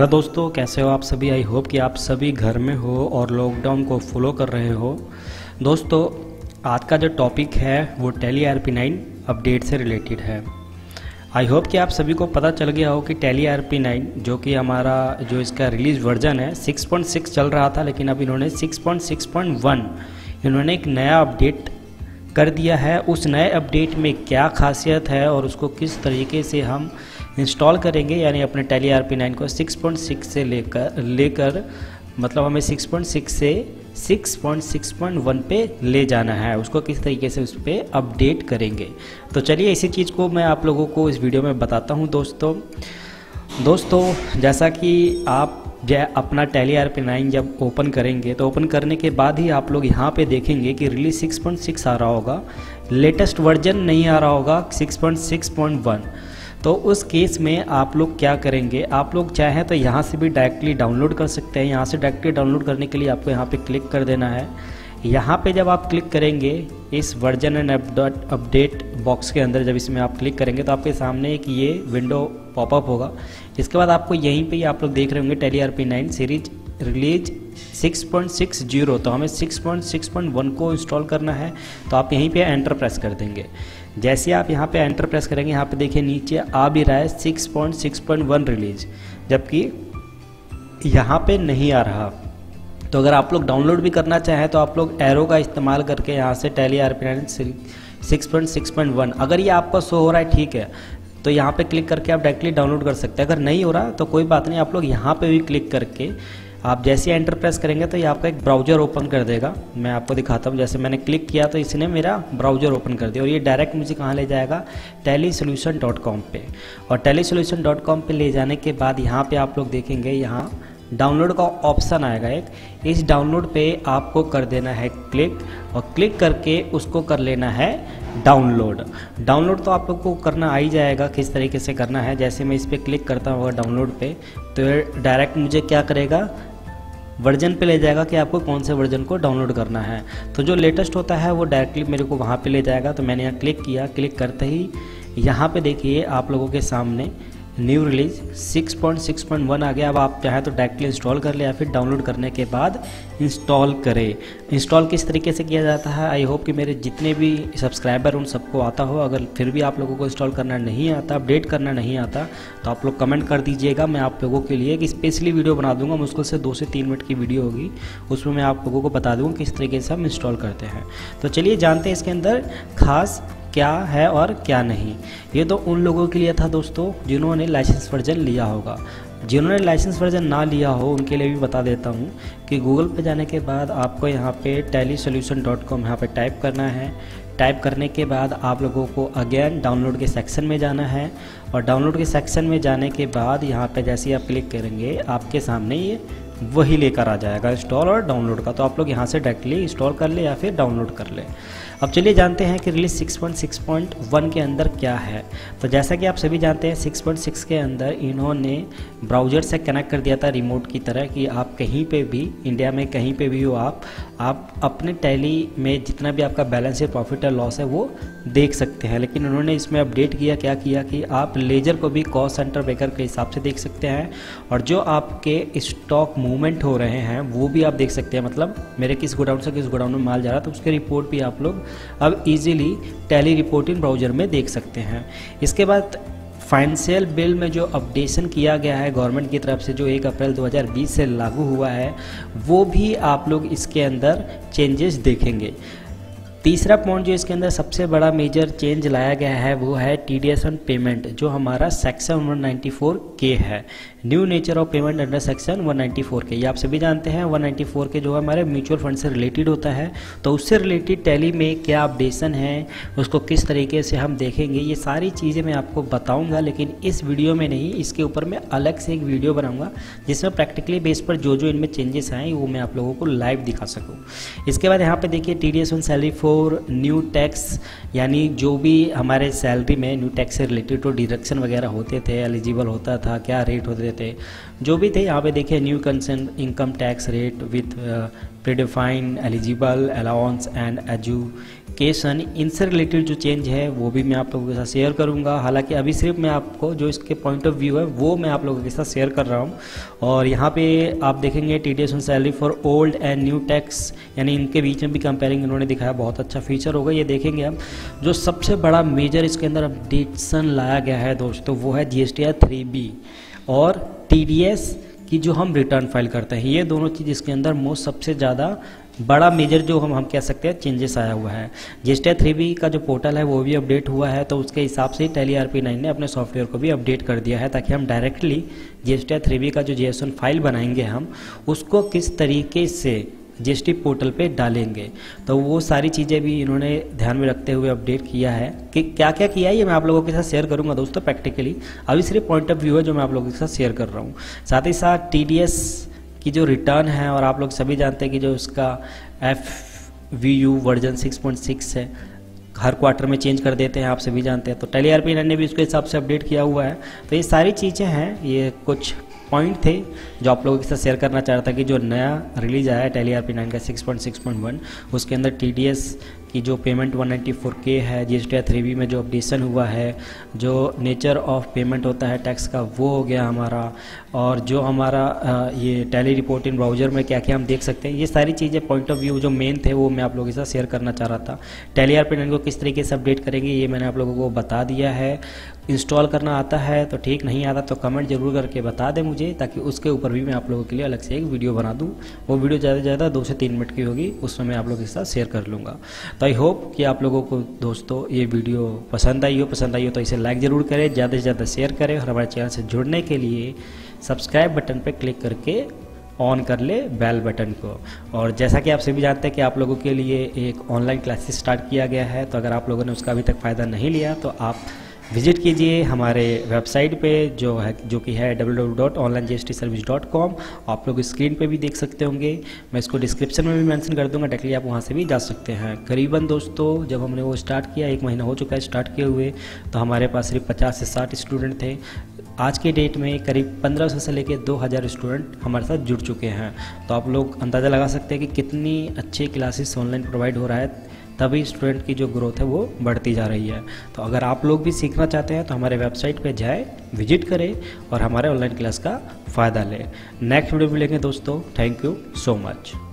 Hello दोस्तों, कैसे हो आप सभी। आई होप कि आप सभी घर में हो और लॉकडाउन को फॉलो कर रहे हो। दोस्तों, आज का जो टॉपिक है वो टैली ERP 9 अपडेट से रिलेटेड है। आई होप कि आप सभी को पता चल गया हो कि टैली ERP 9 जो कि हमारा जो इसका रिलीज वर्जन है 6.6 चल रहा था, लेकिन अब इन्होंने 6.6.1 इन्होंने एक नया अपडेट कर दिया है। उस नए अपडेट में क्या खासियत है और उसको किस तरीके से हम इंस्टॉल करेंगे, यानी अपने टैली ERP 9 को 6.6 से लेकर मतलब हमें 6.6 से 6.6.1 पे ले जाना है, उसको किस तरीके से उस पर अपडेट करेंगे। तो चलिए इसी चीज़ को मैं आप लोगों को इस वीडियो में बताता हूं। दोस्तों जैसा कि आप अपना टैली ERP 9 जब ओपन करेंगे तो ओपन करने के बाद ही आप लोग यहाँ पे देखेंगे कि रिलीज 6.6 आ रहा होगा, लेटेस्ट वर्जन नहीं आ रहा होगा 6.6.1। तो उस केस में आप लोग क्या करेंगे, आप लोग चाहें तो यहाँ से भी डायरेक्टली डाउनलोड कर सकते हैं। यहाँ से डायरेक्टली डाउनलोड करने के लिए आपको यहाँ पे क्लिक कर देना है। यहाँ पे जब आप क्लिक करेंगे इस वर्जन एंड अपडेट बॉक्स के अंदर, जब इसमें आप क्लिक करेंगे तो आपके सामने एक ये विंडो पॉपअप होगा। इसके बाद आपको यहीं पे आप लोग देख रहे होंगे टैली ERP 9 सीरीज रिलीज 6.6.0। तो हमें 6.6.1 को इंस्टॉल करना है, तो आप यहीं पे एंटर प्रेस कर देंगे। जैसे आप यहाँ पे एंटर प्रेस करेंगे, यहाँ पे देखिए नीचे आ भी रहा है 6.6.1 रिलीज, जबकि यहाँ पे नहीं आ रहा। तो अगर आप लोग डाउनलोड भी करना चाहें तो आप लोग एरो का इस्तेमाल करके यहाँ से टैली ERP 9 6.6.1 अगर ये आपका शो हो रहा है, ठीक है, तो यहाँ पे क्लिक करके आप डायरेक्टली डाउनलोड कर सकते हैं। अगर नहीं हो रहा तो कोई बात नहीं, आप लोग यहाँ पे भी क्लिक करके आप जैसे एंटर प्रेस करेंगे तो ये आपका एक ब्राउज़र ओपन कर देगा। मैं आपको दिखाता हूँ, जैसे मैंने क्लिक किया तो इसने मेरा ब्राउज़र ओपन कर दिया और ये डायरेक्ट मुझे कहाँ ले जाएगा, tallysolution.com पे। और tallysolution.com पे ले जाने के बाद यहाँ पे आप लोग देखेंगे यहाँ डाउनलोड का ऑप्शन आएगा एक। इस डाउनलोड पे आपको कर देना है क्लिक, और क्लिक करके उसको कर लेना है डाउनलोड। तो आप लोग को करना आ ही जाएगा किस तरीके से करना है। जैसे मैं इस पर क्लिक करता हूँ डाउनलोड पे, तो डायरेक्ट मुझे क्या करेगा, वर्जन पे ले जाएगा कि आपको कौन से वर्जन को डाउनलोड करना है। तो जो लेटेस्ट होता है वो डायरेक्टली मेरे को वहाँ पे ले जाएगा। तो मैंने यहाँ क्लिक किया, क्लिक करते ही यहाँ पे देखिए आप लोगों के सामने न्यू रिलीज 6.6.1 आ गया। अब आप चाहे तो डायरेक्टली इंस्टॉल कर ले या फिर डाउनलोड करने के बाद इंस्टॉल करें। इंस्टॉल किस तरीके से किया जाता है, आई होप कि मेरे जितने भी सब्सक्राइबर उन सबको आता हो। अगर फिर भी आप लोगों को इंस्टॉल करना नहीं आता, अपडेट करना नहीं आता, तो आप लोग कमेंट कर दीजिएगा। मैं आप लोगों के लिए एक स्पेशली वीडियो बना दूंगा, मुश्किल से 2 से 3 मिनट की वीडियो होगी, उसमें मैं आप लोगों को बता दूँगा किस तरीके से हम इंस्टॉल करते हैं। तो चलिए जानते हैं इसके अंदर खास क्या है और क्या नहीं। ये तो उन लोगों के लिए था दोस्तों जिन्होंने लाइसेंस वर्जन लिया होगा। जिन्होंने लाइसेंस वर्जन ना लिया हो उनके लिए भी बता देता हूँ कि गूगल पे जाने के बाद आपको यहाँ पे tallysolution.com यहाँ पे टाइप करना है। टाइप करने के बाद आप लोगों को अगेन डाउनलोड के सेक्शन में जाना है, और डाउनलोड के सेक्शन में जाने के बाद यहाँ पर जैसे ही आप क्लिक करेंगे आपके सामने ये वही लेकर आ जाएगा इंस्टॉल और डाउनलोड का। तो आप लोग यहाँ से डायरेक्टली इंस्टॉल कर ले या फिर डाउनलोड कर ले। अब चलिए जानते हैं कि रिलीज 6.6.1 के अंदर क्या है। तो जैसा कि आप सभी जानते हैं 6.6 के अंदर इन्होंने ब्राउज़र से कनेक्ट कर दिया था रिमोट की तरह, कि आप कहीं पे भी, इंडिया में कहीं पे भी हो, आप अपने टैली में जितना भी आपका बैलेंस है, प्रॉफिट और लॉस है, वो देख सकते हैं। लेकिन उन्होंने इसमें अपडेट किया कि आप लेजर को भी कॉस्ट सेंटर ब्रेकर के हिसाब से देख सकते हैं, और जो आपके स्टॉक मूवमेंट हो रहे हैं वो भी आप देख सकते हैं। मतलब मेरे किस गोडाउन से किस गोडाउन में माल जा रहा है, तो उसकी रिपोर्ट भी आप लोग अब इजीली टैली रिपोर्टिंग ब्राउज़र में देख सकते हैं। इसके बाद फाइनेंशियल बिल में जो अपडेशन किया गया है गवर्नमेंट की तरफ से, जो 1 अप्रैल 2020 से लागू हुआ है, वो भी आप लोग इसके अंदर चेंजेस देखेंगे। तीसरा पॉइंट जो इसके अंदर सबसे बड़ा मेजर चेंज लाया गया है वो है TDS ऑन पेमेंट, जो हमारा सेक्शन 194K है, new nature of payment under section 194K। ये आप सभी जानते हैं 194K जो हमारे म्यूचुअल फंड से रिलेटेड होता है। तो उससे रिलेटेड टैली में क्या अपडेशन है, उसको किस तरीके से हम देखेंगे, ये सारी चीज़ें मैं आपको बताऊँगा, लेकिन इस वीडियो में नहीं। इसके ऊपर मैं अलग से एक वीडियो बनाऊँगा जिसमें प्रैक्टिकली बेस पर जो इनमें चेंजेस आए वो मैं आप लोगों को लाइव दिखा सकूँ। इसके बाद यहाँ पर देखिए TDS ऑन सैलरी और न्यू टैक्स, यानी जो भी हमारे सैलरी में न्यू टैक्स से रिलेटेड तो डिडक्शन वगैरह होते थे, एलिजिबल होता था, क्या रेट होते थे, जो भी थे यहाँ पे देखिए new concern income tax rate with predefine eligible allowance and एजू नोटिफिकेशन, इनसे रिलेटेड जो चेंज है वो भी मैं आप लोगों के साथ शेयर करूंगा। हालांकि अभी सिर्फ मैं आपको जो इसके पॉइंट ऑफ व्यू है वो मैं आप लोगों के साथ शेयर कर रहा हूं। और यहाँ पे आप देखेंगे TDS on salary for old and new tax, यानी इनके बीच में भी कंपेयरिंग इन्होंने दिखाया, बहुत अच्छा फीचर होगा। ये देखेंगे हम जो सबसे बड़ा मेजर इसके अंदर अपडेशन लाया गया है दोस्तों, वो है जीएसटीआर 3B और टीडीएस कि जो हम रिटर्न फाइल करते हैं। ये दोनों चीज़ इसके अंदर मोस्ट सबसे ज़्यादा बड़ा मेजर जो हम कह सकते हैं चेंजेस आया हुआ है। जीएसटी 3B का जो पोर्टल है वो भी अपडेट हुआ है, तो उसके हिसाब से ही टैली ERP 9 ने अपने सॉफ्टवेयर को भी अपडेट कर दिया है, ताकि हम डायरेक्टली जीएसटी 3B का जो जीएसटी फाइल बनाएंगे हम उसको किस तरीके से जीएसटी पोर्टल पे डालेंगे, तो वो सारी चीज़ें भी इन्होंने ध्यान में रखते हुए अपडेट किया है कि क्या क्या किया है। ये मैं आप लोगों के साथ शेयर करूंगा दोस्तों प्रैक्टिकली, अभी सिर्फ पॉइंट ऑफ व्यू है जो मैं आप लोगों के साथ शेयर कर रहा हूँ। साथ ही साथ टीडीएस की जो रिटर्न है, और आप लोग सभी जानते हैं कि जो उसका FVU वर्जन 6.6 है, हर क्वार्टर में चेंज कर देते हैं, आप सभी जानते हैं, तो टैली ERP 9 ने भी उसके हिसाब से अपडेट किया हुआ है। तो ये सारी चीज़ें हैं, ये कुछ पॉइंट थे जो आप लोगों के साथ शेयर करना चाह रहा था कि जो नया रिलीज आया है टैली ERP 9 का 6.6.1, उसके अंदर TDS की जो पेमेंट 194K है, GSTR 3B में जो अपडेशन हुआ है, जो नेचर ऑफ पेमेंट होता है टैक्स का वो हो गया हमारा, और जो हमारा ये टैली रिपोर्ट इन ब्राउज़र में क्या क्या हम देख सकते हैं, ये सारी चीज़ें पॉइंट ऑफ व्यू जो मेन थे वो मैं आप लोगों के साथ शेयर करना चाह रहा था। टैली ERP 9 को किस तरीके से अपडेट करेंगे ये मैंने आप लोगों को बता दिया है। इंस्टॉल करना आता है तो ठीक, नहीं आता तो कमेंट जरूर करके बता दें मुझे, ताकि उसके ऊपर भी मैं आप लोगों के लिए अलग से एक वीडियो बना दूँ। वो वीडियो ज़्यादा से ज़्यादा 2 से 3 मिनट की होगी, उसमें मैं आप लोगों के साथ शेयर कर लूँगा। तो आई होप कि आप लोगों को दोस्तों ये वीडियो पसंद आई हो तो इसे लाइक ज़रूर करें, ज़्यादा से ज़्यादा शेयर करें, और हमारे चैनल से जुड़ने के लिए सब्सक्राइब बटन पर क्लिक करके ऑन कर ले बेल बटन को। और जैसा कि आप सभी जानते हैं कि आप लोगों के लिए एक ऑनलाइन क्लासेस स्टार्ट किया गया है, तो अगर आप लोगों ने उसका अभी तक फ़ायदा नहीं लिया तो आप विजिट कीजिए हमारे वेबसाइट पे जो कि है www.onlinegstservice.com। आप लोग स्क्रीन पे भी देख सकते होंगे, मैं इसको डिस्क्रिप्शन में भी मेंशन कर दूंगा, डायरेक्टली आप वहां से भी जा सकते हैं। करीबन दोस्तों जब हमने वो स्टार्ट किया 1 महीना हो चुका है स्टार्ट किए हुए, तो हमारे पास सिर्फ 50 से 60 स्टूडेंट थे। आज के डेट में करीब 1500 से लेकर 2000 स्टूडेंट हमारे साथ जुड़ चुके हैं, तो आप लोग अंदाज़ा लगा सकते हैं कि कितनी अच्छी क्लासेस ऑनलाइन प्रोवाइड हो रहा है, तभी स्टूडेंट की जो ग्रोथ है वो बढ़ती जा रही है। तो अगर आप लोग भी सीखना चाहते हैं तो हमारे वेबसाइट पे जाएं, विजिट करें और हमारे ऑनलाइन क्लास का फ़ायदा लें। नेक्स्ट वीडियो मिलेंगे दोस्तों, थैंक यू सो मच।